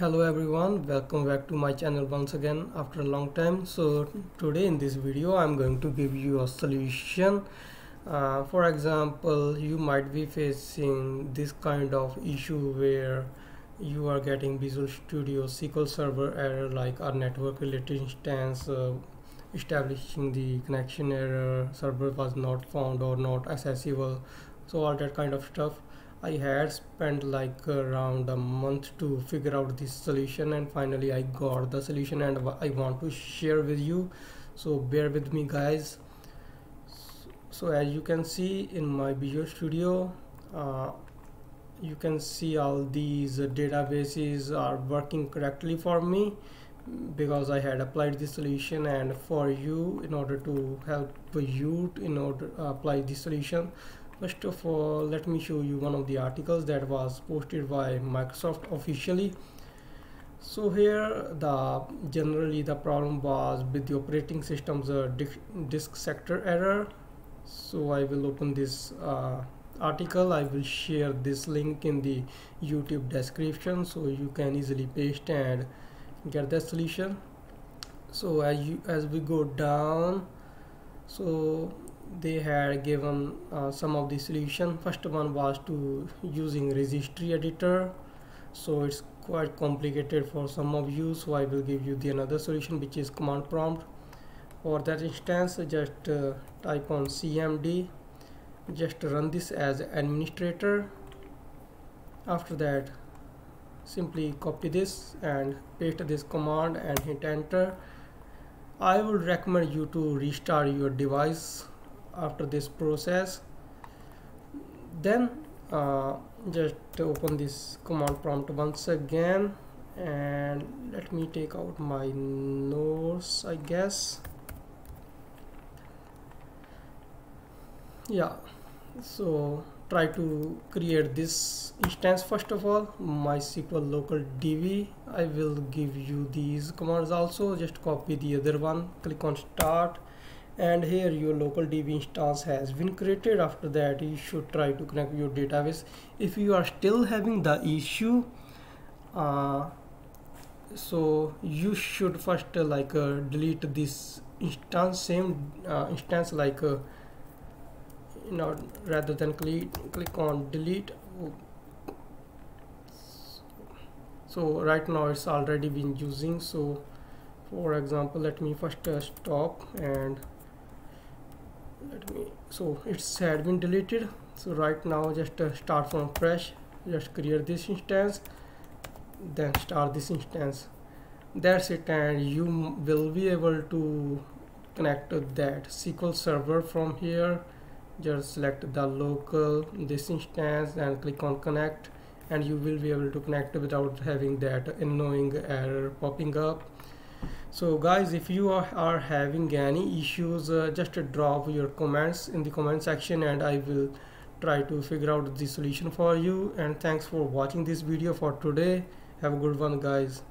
Hello everyone, welcome back to my channel once again after a long time. So today in this video I'm going to give you a solution. For example, you might be facing this kind of issue where you are getting Visual Studio SQL Server error, like our network related instance establishing the connection error, server was not found or not accessible, so all that kind of stuff. I had spent like around a month to figure out this solution, and finally I got the solution and I want to share with you, so bear with me guys. So as you can see in my Visual Studio, you can see all these databases are working correctly for me because I had applied this solution. And for you, in order to help you in order to apply this solution, first of all, let me show you one of the articles that was posted by Microsoft officially. So here, generally the problem was with the operating system's disk sector error. So I will open this article. I will share this link in the YouTube description, so you can easily paste and get the solution. So as we go down, so they had given some of the solution. First one was to using registry editor, so it's quite complicated for some of you, so I will give you the another solution which is command prompt. For that instance, just type on CMD, just run this as administrator. After that, simply copy this and paste this command and hit enter. I would recommend you to restart your device after this process. Then just open this command prompt once again, and let me take out my notes, I guess. Yeah, so try to create this instance. First of all, MySQL local DB. I will give you these commands also. Just copy the other one, click on start, and here your local DB instance has been created. After that, you should try to connect your database. If you are still having the issue, so you should first delete this instance, same instance, rather than click on delete. So right now it's already been using. So for example, let me first stop and so it's had been deleted. So right now just start from fresh, just create this instance, then start this instance. That's it, and you will be able to connect to that SQL server from here. Just select the local this instance and click on connect, and you will be able to connect without having that annoying error popping up. So guys, if you are having any issues, just drop your comments in the comment section and I will try to figure out the solution for you. And thanks for watching this video for today. Have a good one guys.